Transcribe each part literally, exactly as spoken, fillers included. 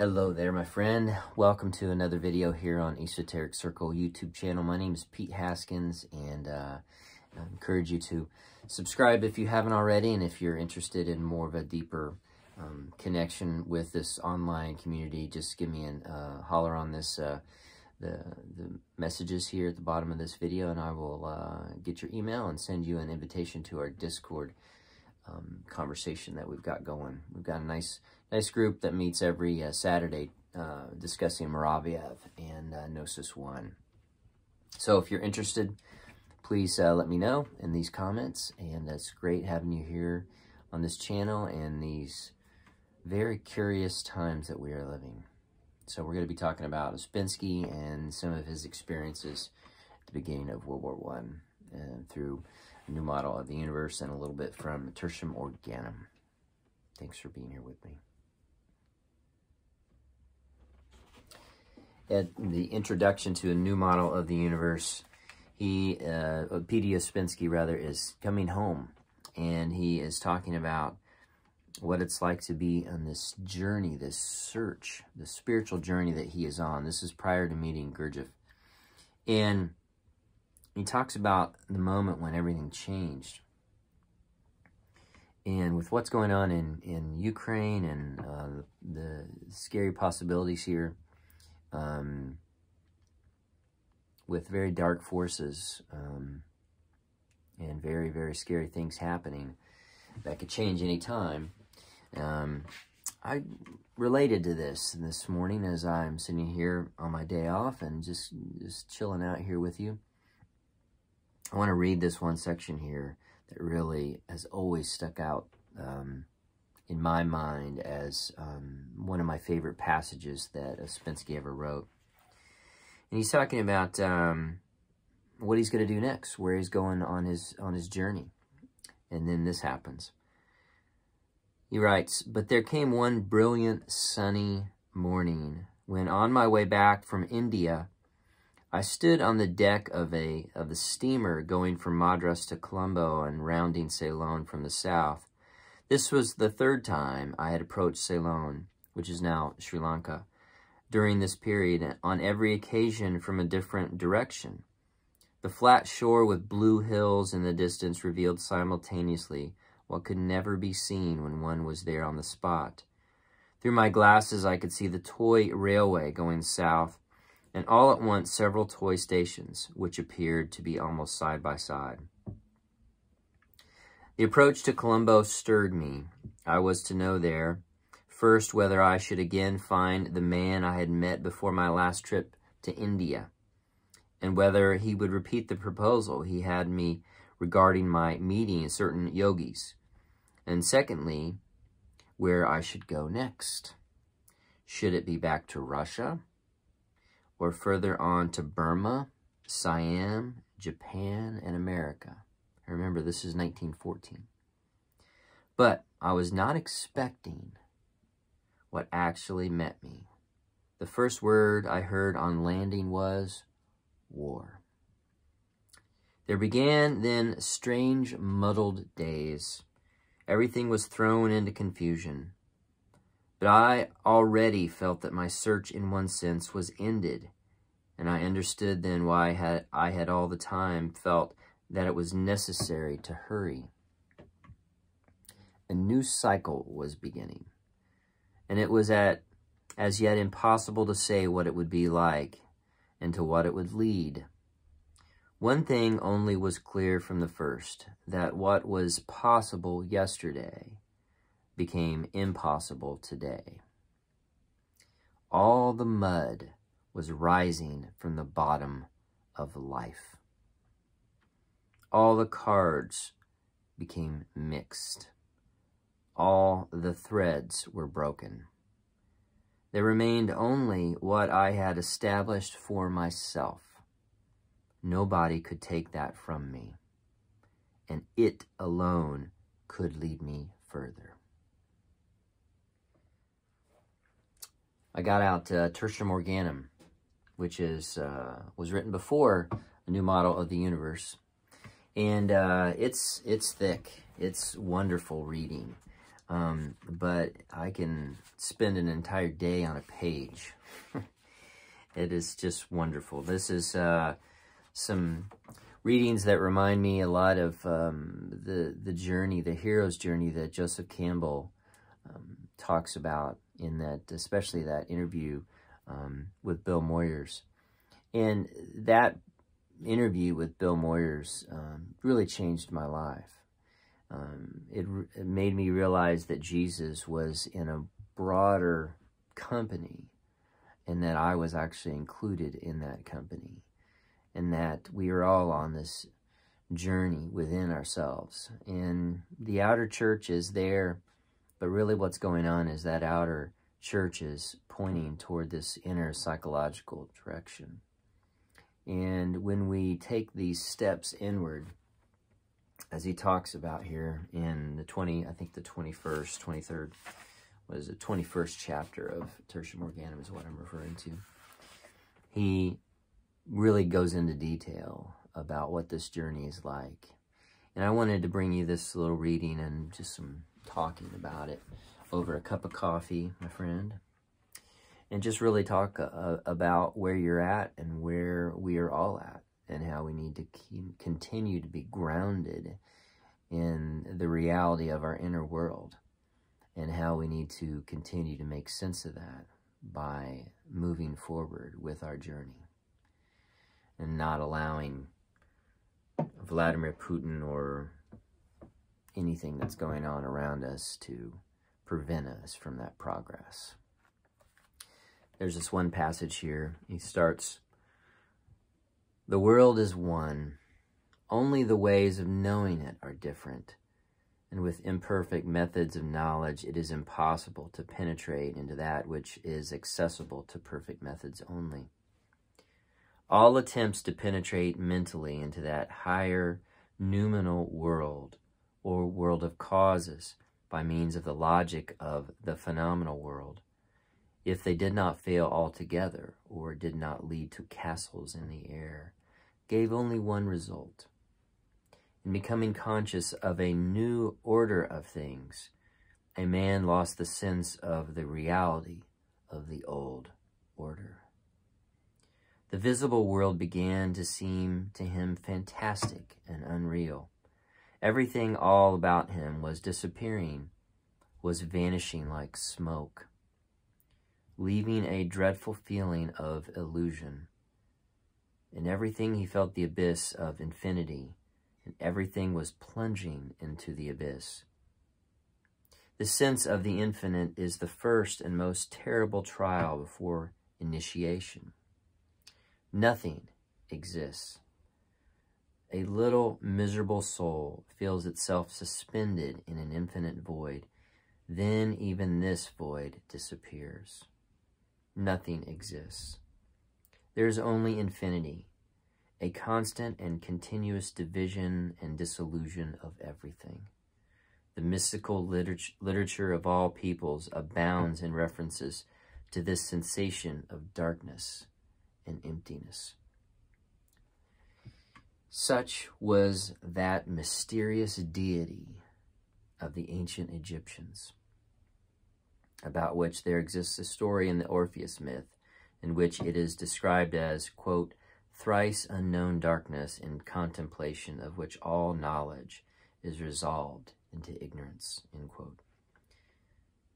Hello there, my friend. Welcome to another video here on Esoteric Circle YouTube channel. My name is Pete Haskins, and uh, I encourage you to subscribe if you haven't already, and if you're interested in more of a deeper um, connection with this online community, just give me a uh, holler on this uh, the, the messages here at the bottom of this video, and I will uh, get your email and send you an invitation to our Discord um, conversation that we've got going. We've got a nice... Nice group that meets every uh, Saturday uh, discussing Moraviev and uh, Gnosis one. So if you're interested, please uh, let me know in these comments. And it's great having you here on this channel in these very curious times that we are living. So we're going to be talking about Ouspensky and some of his experiences at the beginning of World War One and through a New Model of the Universe and a little bit from Tertium Organum. Thanks for being here with me. At the introduction to A New Model of the Universe, he, uh, P D Ouspensky, rather, is coming home, and he is talking about what it's like to be on this journey, this search, the spiritual journey that he is on. This is prior to meeting Gurdjieff. And he talks about the moment when everything changed. And with what's going on in, in Ukraine and uh, the scary possibilities here, Um, with very dark forces um, and very, very scary things happening that could change any time. Um, I related to this this morning as I'm sitting here on my day off and just, just chilling out here with you. I want to read this one section here that really has always stuck out um, in my mind as um, one of my favorite passages that Ouspensky ever wrote. And he's talking about um, what he's going to do next, where he's going on his, on his journey. And then this happens. He writes, "But there came one brilliant sunny morning when on my way back from India, I stood on the deck of a of the steamer going from Madras to Colombo and rounding Ceylon from the south. This was the third time I had approached Ceylon, which is now Sri Lanka, during this period, on every occasion from a different direction. The flat shore with blue hills in the distance revealed simultaneously what could never be seen when one was there on the spot. Through my glasses, I could see the toy railway going south, and all at once several toy stations, which appeared to be almost side by side. The approach to Colombo stirred me. I was to know there, first, whether I should again find the man I had met before my last trip to India, and whether he would repeat the proposal he had me regarding my meeting certain yogis, and secondly, where I should go next. Should it be back to Russia, or further on to Burma, Siam, Japan, and America?" Remember, this is nineteen fourteen. "But I was not expecting what actually met me. The first word I heard on landing was war. There began then strange, muddled days. Everything was thrown into confusion. But I already felt that my search in one sense was ended, and I understood then why I had, I had all the time felt that it was necessary to hurry. A new cycle was beginning, and it was at as yet impossible to say what it would be like and to what it would lead. One thing only was clear from the first, that what was possible yesterday became impossible today. All the mud was rising from the bottom of life. All the cards became mixed. All the threads were broken. There remained only what I had established for myself. Nobody could take that from me, and it alone could lead me further." I got out uh, Tertium Organum, which is uh, was written before A New Model of the Universe. And uh, it's it's thick. It's wonderful reading. Um, but I can spend an entire day on a page. It is just wonderful. This is uh, some readings that remind me a lot of um, the, the journey, the hero's journey that Joseph Campbell um, talks about in that, especially that interview um, with Bill Moyers. And that interview with Bill Moyers um, really changed my life. Um, it, it made me realize that Jesus was in a broader company and that I was actually included in that company and that we are all on this journey within ourselves. And the outer church is there, but really what's going on is that outer church is pointing toward this inner psychological direction. And when we take these steps inward, as he talks about here in the twenty, I think the twenty-first, twenty-third, what is it, twenty-first chapter of Tertium Organum is what I'm referring to. He really goes into detail about what this journey is like. And I wanted to bring you this little reading and just some talking about it over a cup of coffee, my friend. And just really talk uh, about where you're at and where we are all at, and how we need to keep, continue to be grounded in the reality of our inner world, and how we need to continue to make sense of that by moving forward with our journey and not allowing Vladimir Putin or anything that's going on around us to prevent us from that progress. There's this one passage here. He starts, "The world is one, only the ways of knowing it are different, and with imperfect methods of knowledge it is impossible to penetrate into that which is accessible to perfect methods only. All attempts to penetrate mentally into that higher noumenal world, or world of causes, by means of the logic of the phenomenal world, if they did not fail altogether, or did not lead to castles in the air, gave only one result. In becoming conscious of a new order of things, a man lost the sense of the reality of the old order. The visible world began to seem to him fantastic and unreal. Everything all about him was disappearing, was vanishing like smoke, leaving a dreadful feeling of illusion. In everything he felt the abyss of infinity, and everything was plunging into the abyss. The sense of the infinite is the first and most terrible trial before initiation. Nothing exists. A little miserable soul feels itself suspended in an infinite void. Then even this void disappears. Nothing exists. There is only infinity, a constant and continuous division and dissolution of everything. The mystical liter- literature of all peoples abounds in references to this sensation of darkness and emptiness. Such was that mysterious deity of the ancient Egyptians, about which there exists a story in the Orpheus myth, in which it is described as, quote, thrice unknown darkness in contemplation of which all knowledge is resolved into ignorance, end quote.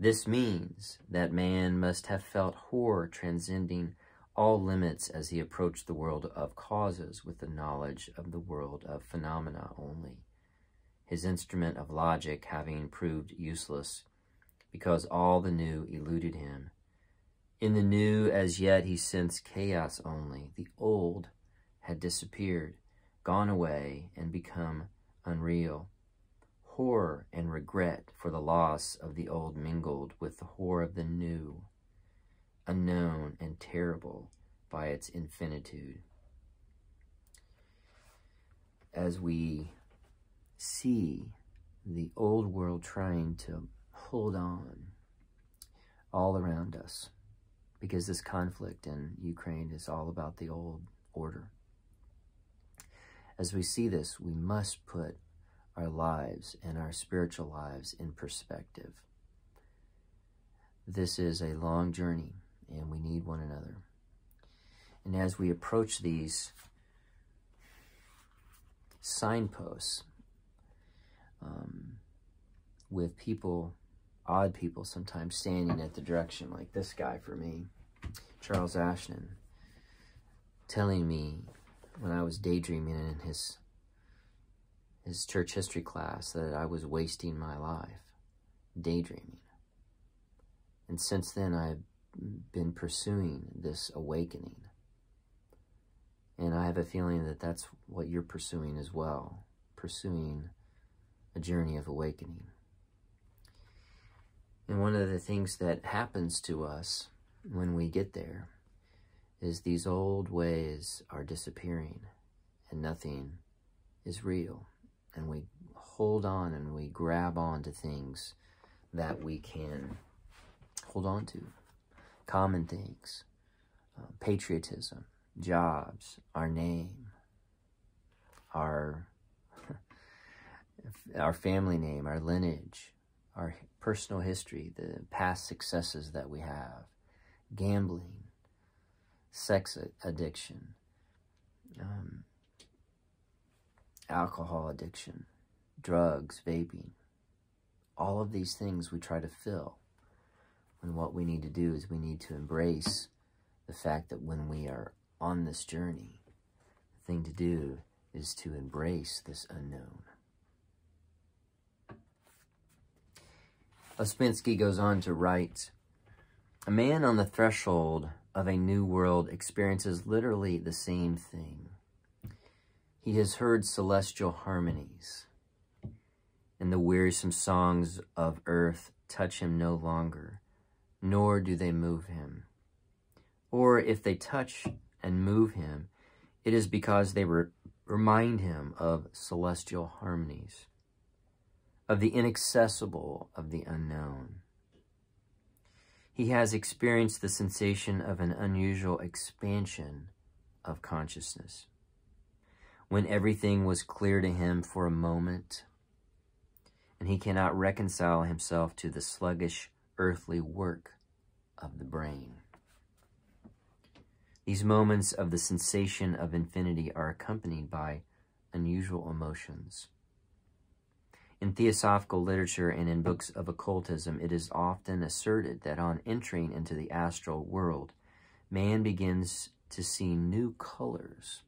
This means that man must have felt horror transcending all limits as he approached the world of causes with the knowledge of the world of phenomena only, his instrument of logic having proved useless, because all the new eluded him. In the new, as yet, he sensed chaos only. The old had disappeared, gone away, and become unreal. Horror and regret for the loss of the old mingled with the horror of the new, unknown and terrible by its infinitude." As we see the old world trying to hold on all around us, because this conflict in Ukraine is all about the old order. As we see this, we must put our lives and our spiritual lives in perspective. This is a long journey, and we need one another. And as we approach these signposts um, with people, odd people sometimes standing at the direction, like this guy for me, Charles Ashanin, telling me when I was daydreaming in his his church history class that I was wasting my life daydreaming. And since then, I've been pursuing this awakening. And I have a feeling that that's what you're pursuing as well, pursuing a journey of awakening. And one of the things that happens to us when we get there is these old ways are disappearing and nothing is real. And we hold on and we grab on to things that we can hold on to. Common things, uh, patriotism, jobs, our name, our, our family name, our lineage, our personal history, the past successes that we have, gambling, sex addiction, um, alcohol addiction, drugs, vaping. All of these things we try to fill. And what we need to do is we need to embrace the fact that when we are on this journey, the thing to do is to embrace this unknown. Ouspensky goes on to write, "A man on the threshold of a new world experiences literally the same thing. He has heard celestial harmonies, and the wearisome songs of earth touch him no longer, nor do they move him. Or if they touch and move him, it is because they re remind him of celestial harmonies, of the inaccessible, of the unknown. He has experienced the sensation of an unusual expansion of consciousness. When everything was clear to him for a moment, and he cannot reconcile himself to the sluggish earthly work of the brain. These moments of the sensation of infinity are accompanied by unusual emotions. In theosophical literature and in books of occultism, it is often asserted that on entering into the astral world, man begins to see new colors,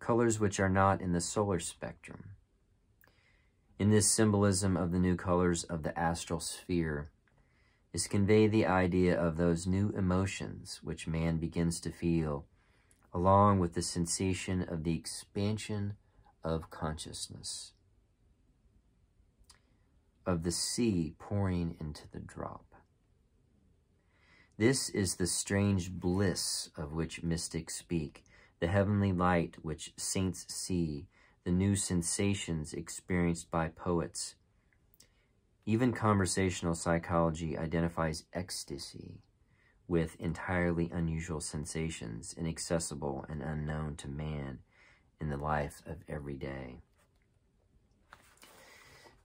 colors which are not in the solar spectrum. In this symbolism of the new colors of the astral sphere is conveyed the idea of those new emotions which man begins to feel, along with the sensation of the expansion of consciousness, of the sea pouring into the drop. This is the strange bliss of which mystics speak, the heavenly light which saints see, the new sensations experienced by poets. Even conversational psychology identifies ecstasy with entirely unusual sensations, inaccessible and unknown to man in the life of every day."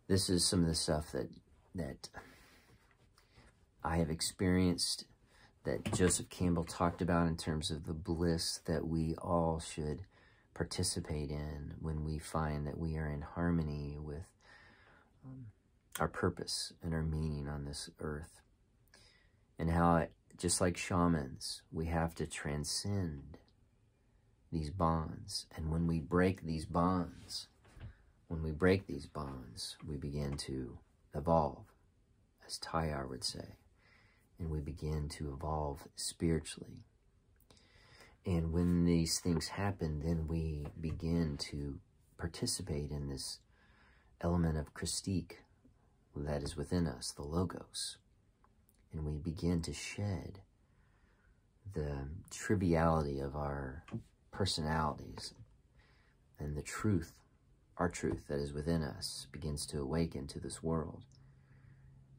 This is some of the stuff that, that I have experienced, that Joseph Campbell talked about in terms of the bliss that we all should participate in when we find that we are in harmony with um, our purpose and our meaning on this earth. And how, it, just like shamans, we have to transcend these bonds. And when we break these bonds, when we break these bonds, we begin to evolve, as Teilhard would say. And we begin to evolve spiritually. And when these things happen, then we begin to participate in this element of Christique that is within us, the Logos. And we begin to shed the triviality of our personalities, and the truth, our truth that is within us, begins to awaken to this world.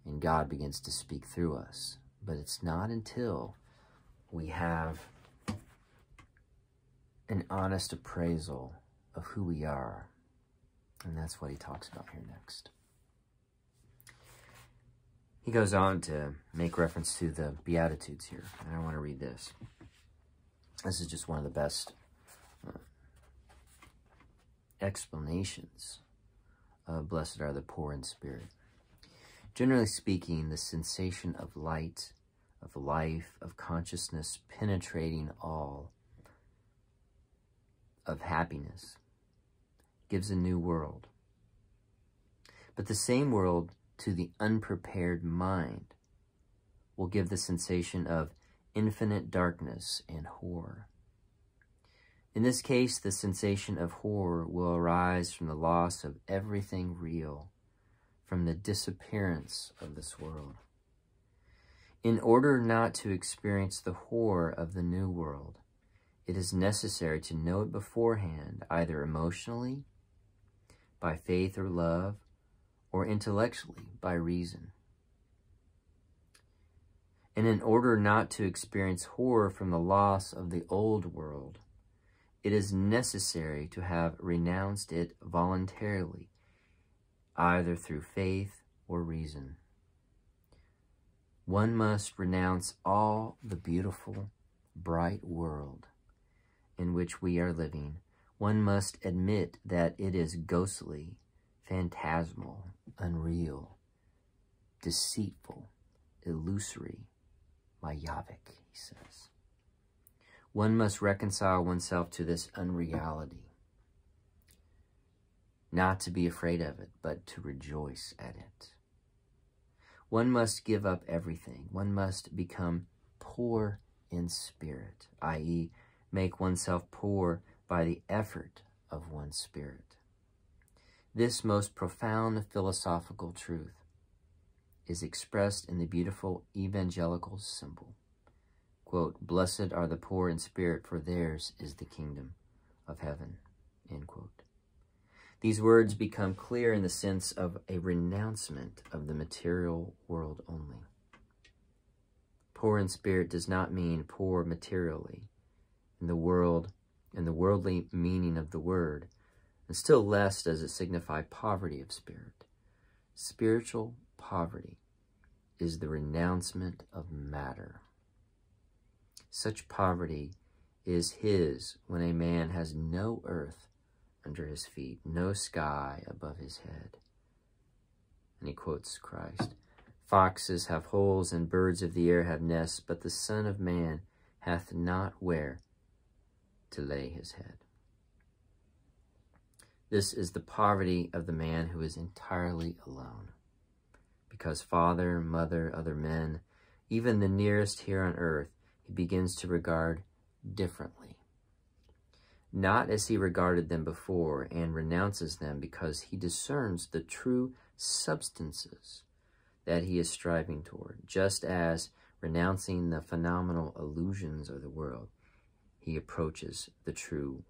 And God begins to speak through us. But it's not until we have an honest appraisal of who we are And that's what he talks about here next. He goes on to make reference to the Beatitudes here, and I want to read this. This is just one of the best uh, explanations of blessed are the poor in spirit. Generally speaking, the sensation of light, of life, of consciousness penetrating all, of happiness, gives a new world. But the same world to the unprepared mind will give the sensation of infinite darkness and horror. In this case, the sensation of horror will arise from the loss of everything real, from the disappearance of this world. In order not to experience the horror of the new world, it is necessary to know it beforehand, either emotionally, by faith or love, or intellectually, by reason. And in order not to experience horror from the loss of the old world, it is necessary to have renounced it voluntarily, either through faith or reason. One must renounce all the beautiful, bright world in which we are living. One must admit that it is ghostly, phantasmal, unreal, deceitful, illusory, Mayavic, he says. One must reconcile oneself to this unreality, not to be afraid of it, but to rejoice at it. One must give up everything. One must become poor in spirit, that is, make oneself poor by the effort of one's spirit. This most profound philosophical truth is expressed in the beautiful evangelical symbol. Quote, "Blessed are the poor in spirit, for theirs is the kingdom of heaven." End quote. These words become clear in the sense of a renouncement of the material world only. Poor in spirit does not mean poor materially in the world, in the worldly meaning of the word, and still less does it signify poverty of spirit. Spiritual poverty is the renouncement of matter. Such poverty is his when a man has no earth under his feet, no sky above his head. And he quotes Christ, "Foxes have holes and birds of the air have nests, but the Son of Man hath not where to lay his head." This is the poverty of the man who is entirely alone, because father, mother, other men, even the nearest here on earth, he begins to regard differently, not as he regarded them before, and renounces them because he discerns the true substances that he is striving toward. Just as, renouncing the phenomenal illusions of the world, he approaches the true,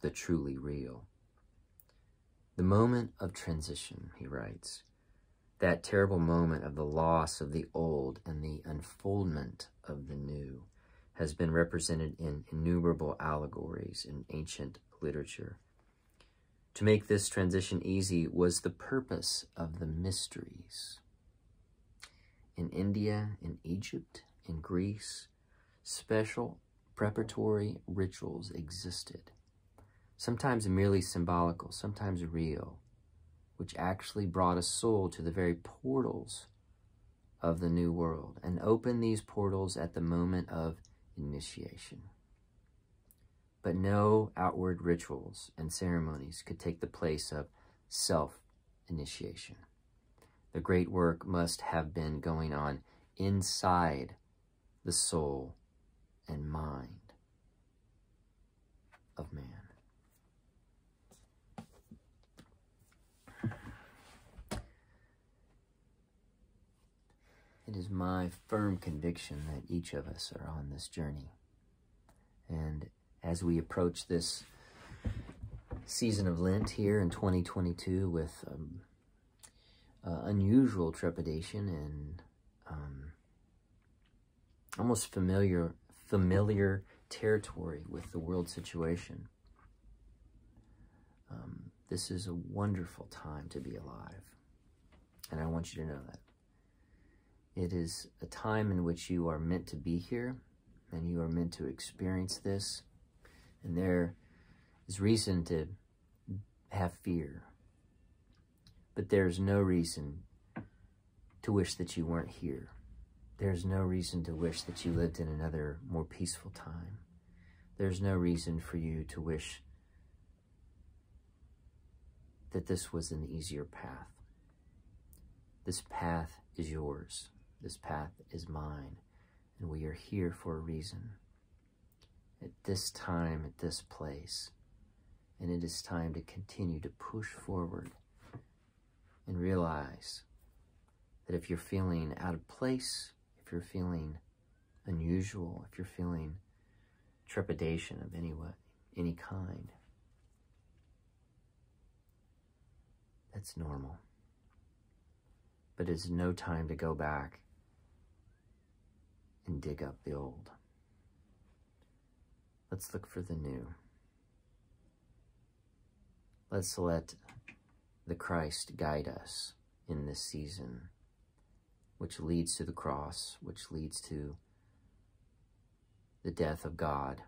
the truly real. The moment of transition, he writes, that terrible moment of the loss of the old and the unfoldment of the new, has been represented in innumerable allegories in ancient literature. To make this transition easy was the purpose of the mysteries. In India, in Egypt, in Greece, special preparatory rituals existed, sometimes merely symbolical, sometimes real, which actually brought a soul to the very portals of the new world and opened these portals at the moment of initiation. But no outward rituals and ceremonies could take the place of self-initiation. The great work must have been going on inside the soul and mind of man. It is my firm conviction that each of us are on this journey. And as we approach this season of Lent here in twenty twenty-two with um, uh, unusual trepidation and um, almost familiar, familiar territory with the world situation, um, This is a wonderful time to be alive, and I want you to know that. It is a time in which you are meant to be here, and you are meant to experience this, and there is reason to have fear, but there's no reason to wish that you weren't here. There's no reason to wish that you lived in another, more peaceful time. There's no reason for you to wish that this was an easier path. This path is yours. This path is mine. And we are here for a reason. At this time, at this place. And it is time to continue to push forward and realize that if you're feeling out of place, if you're feeling unusual, if you're feeling trepidation of any, any kind, that's normal. But it's no time to go back and dig up the old. Let's look for the new. Let's let the Christ guide us in this season, which leads to the cross, which leads to the death of God,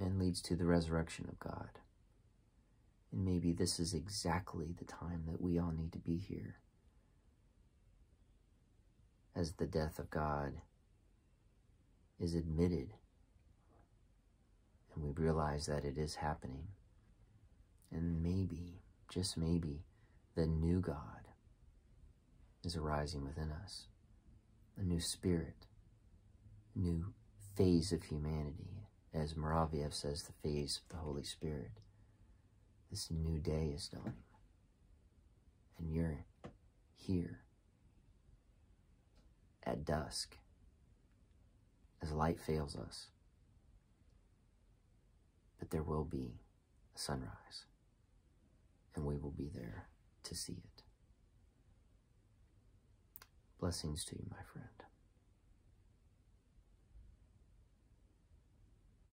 and leads to the resurrection of God. And maybe this is exactly the time that we all need to be here, as the death of God is admitted, and we realize that it is happening. And maybe, just maybe, the new God is arising within us, a new spirit, a new phase of humanity, as Moraviev says, the phase of the Holy Spirit. This new day is dawning, and you're here at dusk as light fails us, but there will be a sunrise, and we will be there to see it. Blessings to you, my friend.